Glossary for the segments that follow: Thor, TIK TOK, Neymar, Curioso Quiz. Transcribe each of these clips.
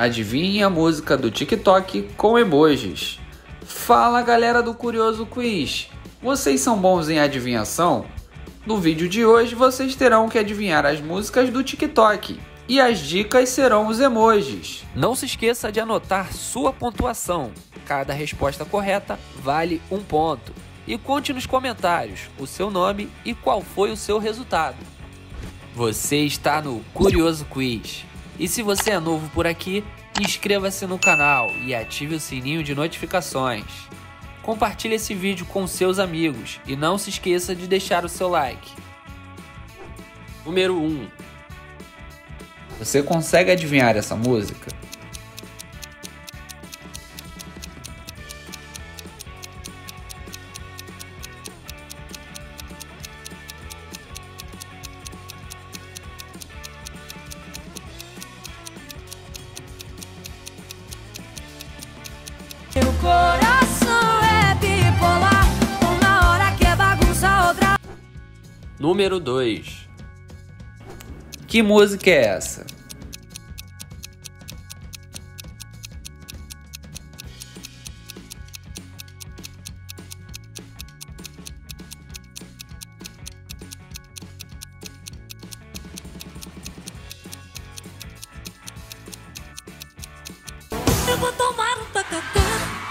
Adivinhe a música do TikTok com emojis. Fala, galera do Curioso Quiz! Vocês são bons em adivinhação? No vídeo de hoje vocês terão que adivinhar as músicas do TikTok e as dicas serão os emojis. Não se esqueça de anotar sua pontuação. Cada resposta correta vale um ponto. E conte nos comentários o seu nome e qual foi o seu resultado. Você está no Curioso Quiz. E se você é novo por aqui, inscreva-se no canal e ative o sininho de notificações. Compartilhe esse vídeo com seus amigos e não se esqueça de deixar o seu like. Número 1. Você consegue adivinhar essa música? Meu coração é bipolar, uma hora que é bagunça, outra... Número 2. Que música é essa? Eu vou tomar um tacacá,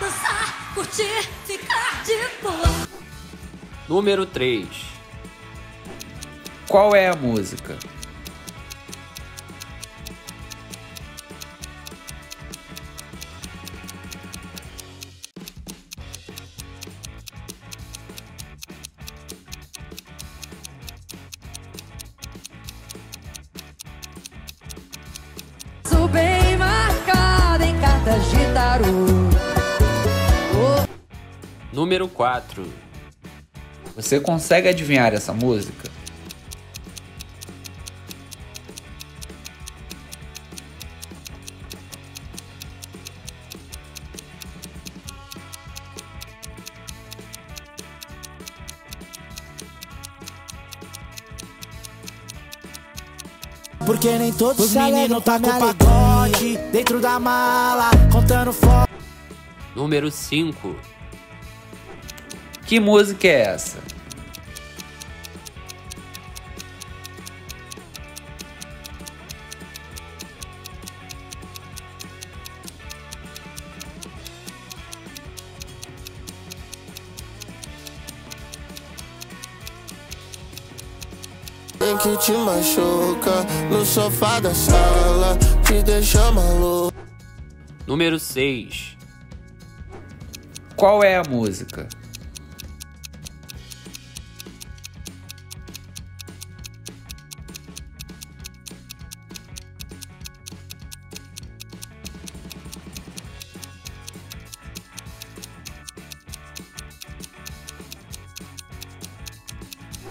dançar, curtir, ficar de boa. Número 3. Qual é a música? Sou bem marcada em cartas de tarô. Número 4. Você consegue adivinhar essa música? Porque nem todos os meninos tá com pacote dentro da mala, contando foto. Número 5. Que música é essa? Que te machuca no sofá da sala, te deixa maluco. Número 6. Qual é a música?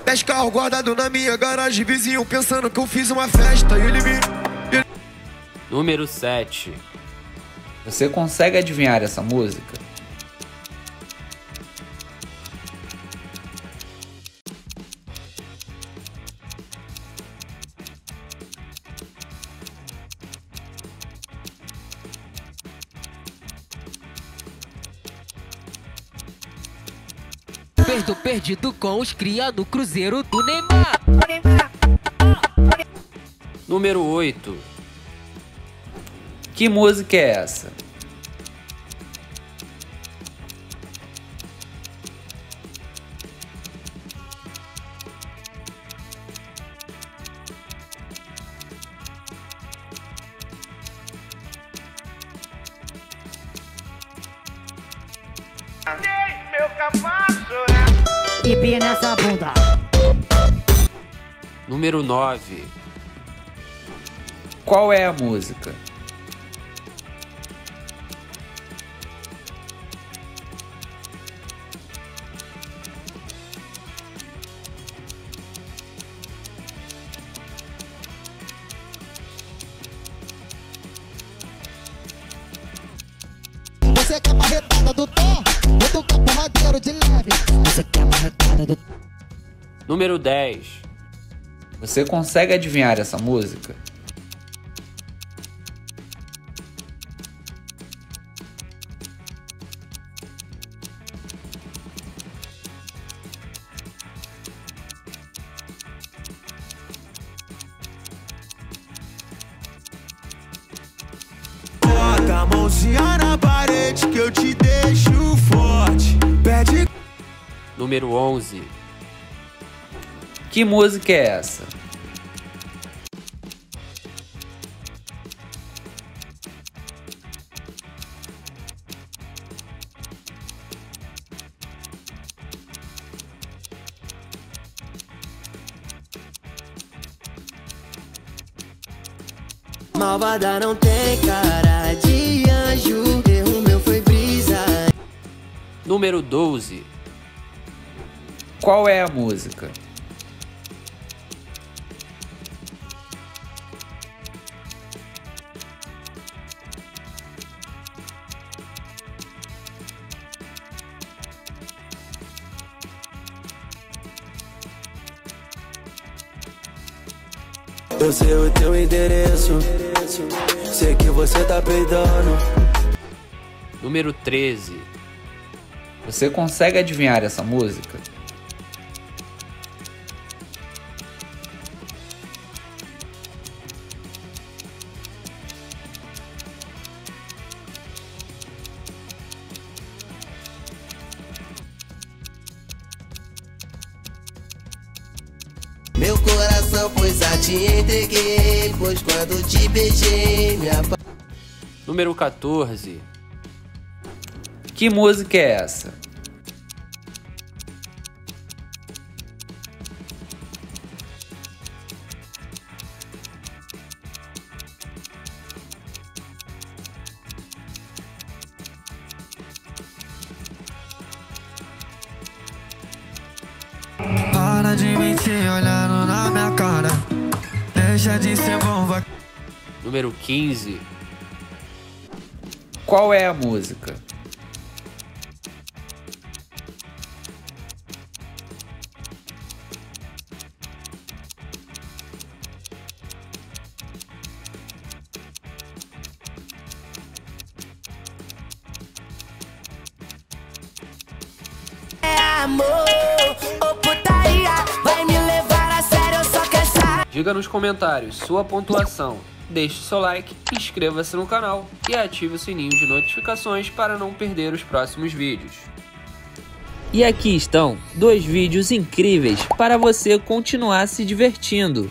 Dez carros guardado na minha garagem, vizinho pensando que eu fiz uma festa e ele me... Número 7. Você consegue adivinhar essa música? Perdido com os cria do Cruzeiro do Neymar. Número 8. Que música é essa? Meu capacho é... E nessa bunda. Número 9. Qual é a música? Você quer uma retada do Thor? Eu tô porradeiro de leve. Você quer uma retada do... Número 10. Você consegue adivinhar essa música? a mãozinha na parede que eu te deixo forte. Pede. Número 11. Que música é essa? Malvada não tem cara de anjo, erro meu foi brisa. Número 12. Qual é a música? Eu sei o teu endereço, sei que você tá peidando. Número 13. Você consegue adivinhar essa música? Meu coração, pois a te entreguei, pois quando te beijei, minha... Número 14. Que música é essa? Para de mentir olhando na minha cara. Deixa de ser bomba. Número 15. Qual é a música? É amor. Diga nos comentários sua pontuação, deixe seu like, inscreva-se no canal e ative o sininho de notificações para não perder os próximos vídeos. E aqui estão 2 vídeos incríveis para você continuar se divertindo.